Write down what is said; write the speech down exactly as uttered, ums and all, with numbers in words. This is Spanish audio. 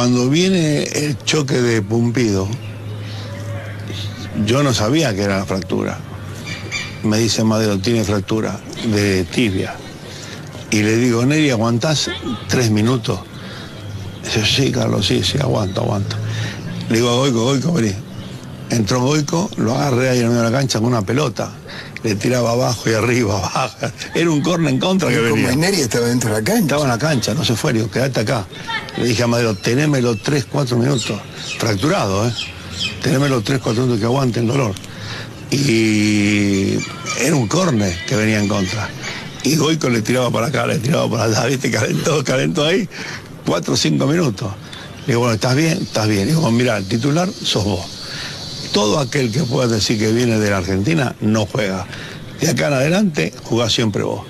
Cuando viene el choque de Pumpido, yo no sabía que era la fractura. Me dice Madero, tiene fractura de tibia. Y le digo, Neri, ¿aguantás tres minutos? Dice, sí, Carlos, sí, sí, aguanto, aguanto. Le digo, Goico, Goico, vení. Entró Goico, lo agarré ahí en el medio de la cancha con una pelota. Le tiraba abajo y arriba, abajo. Era un corner en contra que venía. Como Neri estaba dentro de la cancha. Estaba en la cancha, no se fue, digo, quedate acá. Le dije a Madero, tenémelo tres, cuatro minutos. Fracturado, ¿eh? Tenémelo tres, cuatro minutos que aguante el dolor. Y era un corner que venía en contra. Y Goico le tiraba para acá, le tiraba para allá, viste, calentó, calentó ahí. Cuatro o cinco minutos. Le digo, bueno, ¿estás bien? Estás bien. Le digo, mirá, el titular sos vos. Todo aquel que pueda decir que viene de la Argentina no juega. De acá en adelante, jugás siempre vos.